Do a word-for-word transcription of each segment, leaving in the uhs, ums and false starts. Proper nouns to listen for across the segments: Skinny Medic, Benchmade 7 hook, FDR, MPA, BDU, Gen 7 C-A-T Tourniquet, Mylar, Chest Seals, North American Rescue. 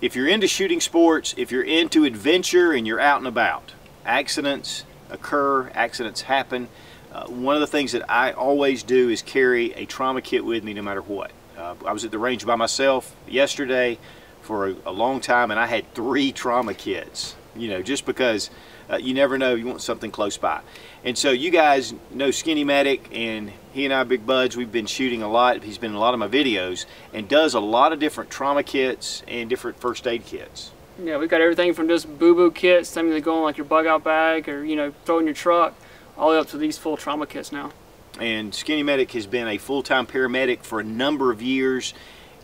If you're into shooting sports, if you're into adventure and you're out and about, accidents occur, accidents happen. Uh, one of the things that I always do is carry a trauma kit with me no matter what. Uh, I was at the range by myself yesterday for a, a long time, and I had three trauma kits, you know, just because uh, you never know, you want something close by. And so you guys know Skinny Medic, and he and I are big buds. We've been shooting a lot. He's been in a lot of my videos and does a lot of different trauma kits and different first aid kits. Yeah, we've got everything from just boo-boo kits, something that go in like your bug out bag or, you know, throw in your truck, all the way up to these full trauma kits now. And Skinny Medic has been a full-time paramedic for a number of years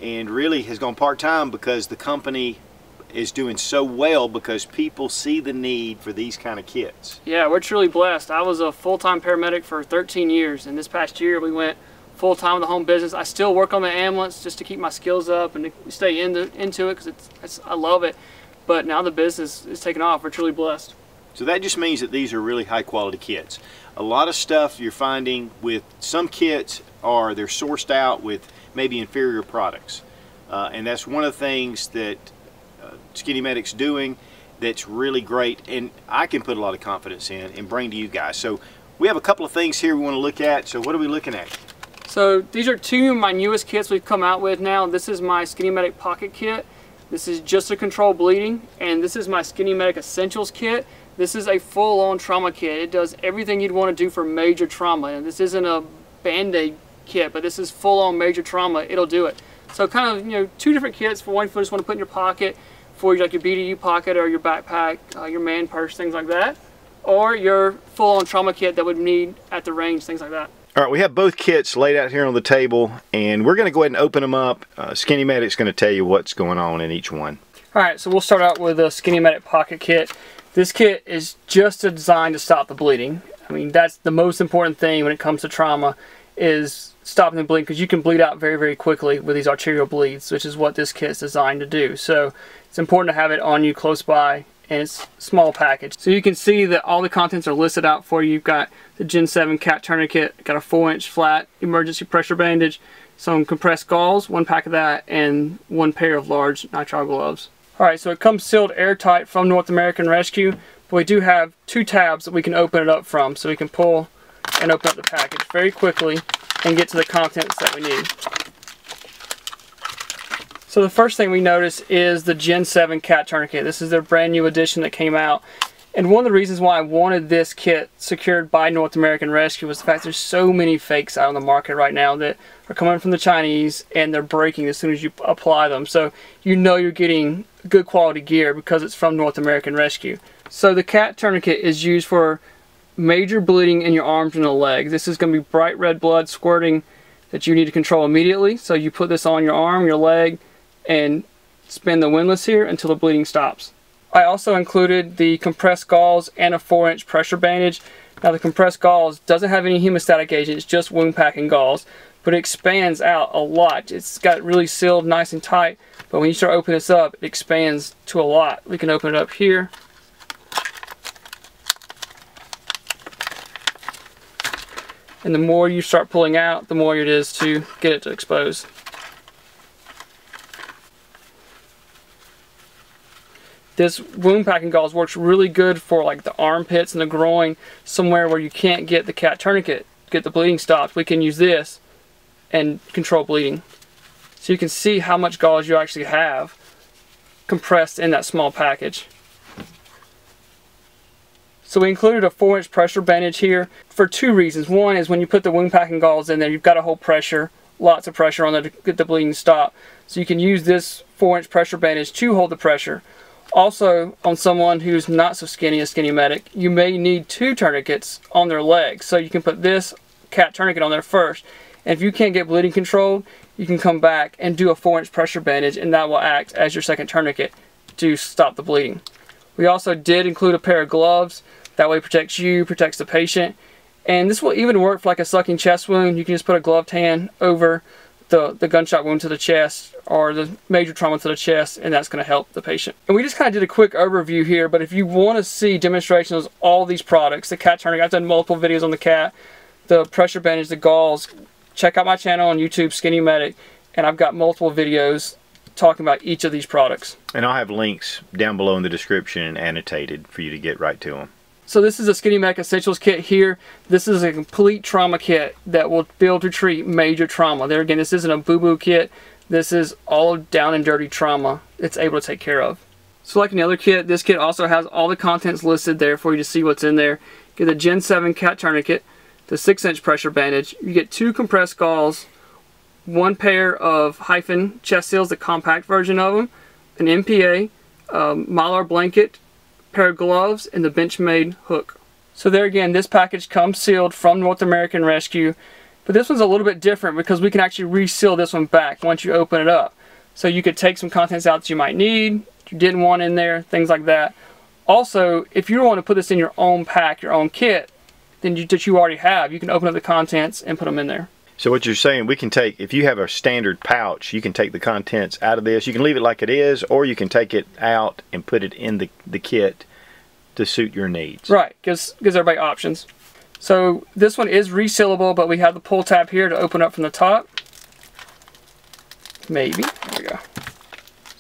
and really has gone part-time because the company is doing so well because people see the need for these kind of kits. Yeah, we're truly blessed. I was a full-time paramedic for thirteen years, and this past year we went full-time with the home business. I still work on the ambulance just to keep my skills up and to stay in the, into it because it's, it's, I love it. But now the business is taking off. We're truly blessed. So that just means that these are really high-quality kits. A lot of stuff you're finding with some kits are they're sourced out with maybe inferior products. Uh, and that's one of the things that uh, Skinny Medic's doing that's really great, and I can put a lot of confidence in and bring to you guys. So we have a couple of things here we want to look at. So what are we looking at? So these are two of my newest kits we've come out with now. This is my Skinny Medic Pocket Kit. This is just to control bleeding, and this is my Skinny Medic Essentials Kit. This is a full-on trauma kit. It does everything you'd want to do for major trauma. And this isn't a Band-Aid kit, but this is full-on major trauma. It'll do it. So kind of, you know, two different kits. For one, you just want to put in your pocket for like your B D U pocket or your backpack, uh, your man purse, things like that. Or your full-on trauma kit that would need at the range, things like that. All right, we have both kits laid out here on the table, and we're going to go ahead and open them up. Uh, Skinny Medic's going to tell you what's going on in each one. All right, so we'll start out with a Skinny Medic Pocket Kit. This kit is just designed to stop the bleeding. I mean, that's the most important thing when it comes to trauma, is stopping the bleeding, because you can bleed out very, very quickly with these arterial bleeds, which is what this kit is designed to do. So it's important to have it on you close by, and it's a small package. So you can see that all the contents are listed out for you. You've got the Gen seven C A T Tourniquet, got a four inch flat emergency pressure bandage, some compressed gauze, one pack of that, and one pair of large nitrile gloves. Alright, so it comes sealed airtight from North American Rescue, but we do have two tabs that we can open it up from, so we can pull and open up the package very quickly and get to the contents that we need. So the first thing we notice is the Gen seven C A T Tourniquet. This is their brand new edition that came out, and one of the reasons why I wanted this kit secured by North American Rescue was the fact there's so many fakes out on the market right now that are coming from the Chinese, and they're breaking as soon as you apply them, so you know you're getting good quality gear because it's from North American Rescue. So the C A T Tourniquet is used for major bleeding in your arms and the legs. This is going to be bright red blood squirting that you need to control immediately. So you put this on your arm, your leg, and spin the windlass here until the bleeding stops. I also included the compressed gauze and a four inch pressure bandage. Now the compressed gauze doesn't have any hemostatic agent, it's just wound packing gauze, but it expands out a lot. It's got really sealed nice and tight, but when you start opening this up, it expands to a lot. We can open it up here. And the more you start pulling out, the more it is to get it to expose. This wound packing gauze works really good for like the armpits and the groin, somewhere where you can't get the C A T Tourniquet, get the bleeding stopped. We can use this and control bleeding. So you can see how much gauze you actually have compressed in that small package. So we included a four inch pressure bandage here for two reasons. One is when you put the wound packing gauze in there, you've got to hold pressure, lots of pressure on there to get the bleeding stopped. So you can use this four inch pressure bandage to hold the pressure. Also, on someone who's not so skinny, a Skinny Medic, you may need two tourniquets on their legs. So you can put this C A T Tourniquet on there first. And if you can't get bleeding controlled, you can come back and do a four inch pressure bandage, and that will act as your second tourniquet to stop the bleeding. We also did include a pair of gloves. That way it protects you, protects the patient. And this will even work for like a sucking chest wound. You can just put a gloved hand over The, the gunshot wound to the chest or the major trauma to the chest, and that's going to help the patient. And we just kind of did a quick overview here, but if you want to see demonstrations of all these products, the C A T Tourniquet, I've done multiple videos on the C A T, the pressure bandage, the gauze, check out my channel on YouTube, Skinny Medic, and I've got multiple videos talking about each of these products. And I'll have links down below in the description annotated for you to get right to them. So this is a Skinny Medic Essentials kit here. This is a complete trauma kit that will be able to treat major trauma. There again, this isn't a boo-boo kit. This is all down and dirty trauma it's able to take care of. So like any other kit, this kit also has all the contents listed there for you to see what's in there. You get the Gen seven C A T Tourniquet, the six inch pressure bandage. You get two compressed gauze, one pair of hyphen chest seals, the compact version of them, an M P A, um, Mylar blanket, pair of gloves, and the Benchmade hook. So there again, this package comes sealed from North American Rescue, but this one's a little bit different because we can actually reseal this one back once you open it up. So you could take some contents out that you might need, you didn't want in there, things like that. Also, if you want to put this in your own pack, your own kit, then you, that you already have, you can open up the contents and put them in there. So what you're saying, we can take, if you have a standard pouch, you can take the contents out of this. You can leave it like it is, or you can take it out and put it in the, the kit to suit your needs. Right, gives, gives everybody options. So this one is resealable, but we have the pull tab here to open up from the top. Maybe, there we go.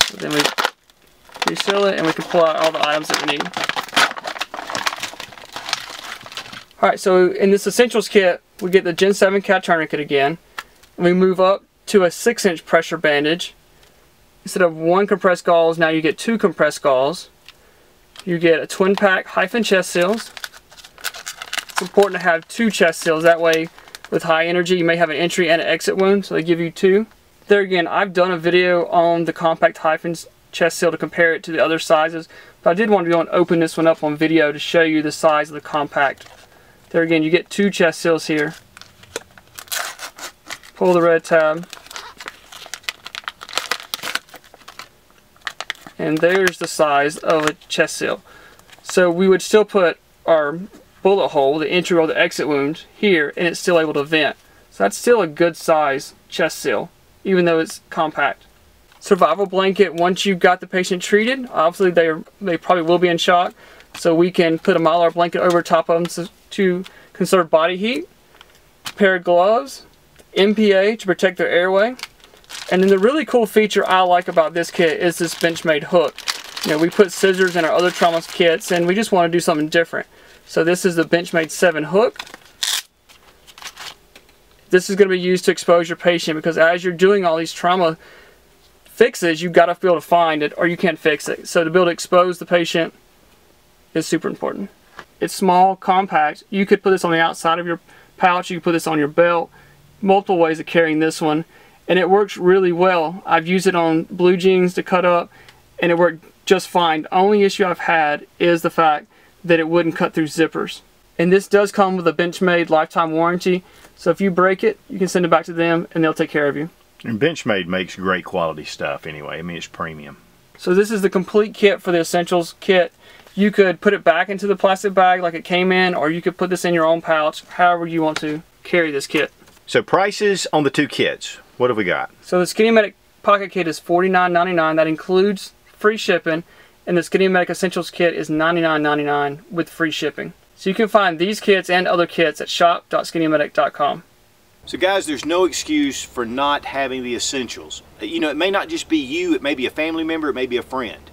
So then we reseal it and we can pull out all the items that we need. All right, so in this Essentials kit, we get the Gen seven C A T Tourniquet again, and we move up to a six inch pressure bandage. Instead of one compressed gauze, now you get two compressed gauze. You get a twin pack hyphen chest seals. It's important to have two chest seals, that way with high energy you may have an entry and an exit wound, so they give you two. There again, I've done a video on the compact hyphen chest seal to compare it to the other sizes, but I did want to go and open this one up on video to show you the size of the compact. There again, you get two chest seals here. Pull the red tab. And there's the size of a chest seal. So we would still put our bullet hole, the entry or the exit wound, here, and it's still able to vent. So that's still a good size chest seal, even though it's compact. Survival blanket, once you've got the patient treated, obviously they they probably will be in shock. So we can put a Mylar blanket over top of them to conserve body heat, a pair of gloves, M P A to protect their airway, and then the really cool feature I like about this kit is this Benchmade hook. You know, we put scissors in our other trauma kits and we just want to do something different. So this is the Benchmade seven hook. This is going to be used to expose your patient because as you're doing all these trauma fixes, you've got to be able to find it or you can't fix it. So to be able to expose the patient is super important. It's small, compact. You could put this on the outside of your pouch, you could put this on your belt. Multiple ways of carrying this one, and it works really well. I've used it on blue jeans to cut up and it worked just fine. The only issue I've had is the fact that it wouldn't cut through zippers. And this does come with a Benchmade lifetime warranty, so if you break it, you can send it back to them and they'll take care of you. And Benchmade makes great quality stuff anyway. I mean, it's premium. So this is the complete kit for the Essentials kit. You could put it back into the plastic bag like it came in, or you could put this in your own pouch, however you want to carry this kit. So prices on the two kits, what have we got? So the Skinny Medic Pocket Kit is forty-nine ninety-nine, that includes free shipping, and the Skinny Medic Essentials Kit is ninety-nine ninety-nine with free shipping. So you can find these kits and other kits at shop dot skinny medic dot com. So guys, there's no excuse for not having the essentials. You know, it may not just be you, it may be a family member, it may be a friend.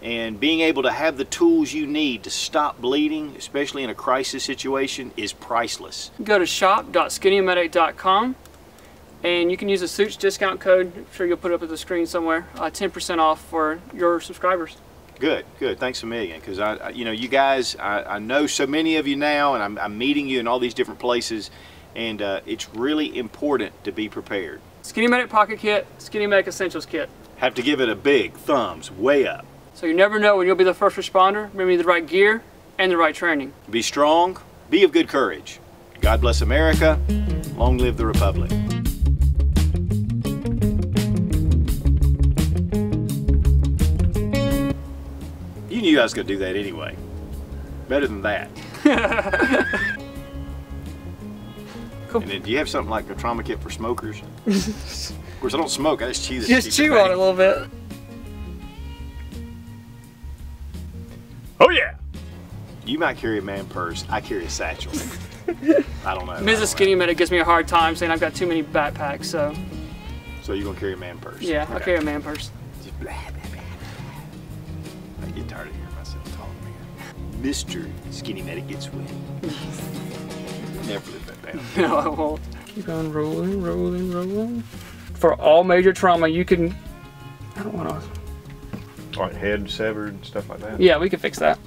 And being able to have the tools you need to stop bleeding, especially in a crisis situation, is priceless. Go to shop dot skinny medic dot com and you can use the Suits discount code. I'm sure you'll put it up at the screen somewhere. ten percent uh, off for your subscribers. Good, good. Thanks a million. Because I, I, you know, you guys, I, I know so many of you now, and I'm, I'm meeting you in all these different places, and uh, it's really important to be prepared. Skinny Medic Pocket Kit, Skinny Medic Essentials Kit. Have to give it a big thumbs way up. So you never know when you'll be the first responder. Remember the right gear and the right training. Be strong, be of good courage. God bless America, long live the Republic. You knew I was gonna do that anyway. Better than that. Cool. And then do you have something like a trauma kit for smokers? Of course I don't smoke, I just chew this. Just chew on it a little bit. You might carry a man purse, I carry a satchel. I don't know. Missus Skinny Medic gives me a hard time saying I've got too many backpacks, so. So you're gonna carry a man purse? Yeah, okay. I'll carry a man purse. Just blah, blah, blah. I get tired of hearing myself talk, man. Mister Skinny Medic gets wet. Never live that down. No, I won't. Keep on rolling, rolling, rolling. For all major trauma, you can. I don't want to. Like head severed and stuff like that. Yeah, we can fix that.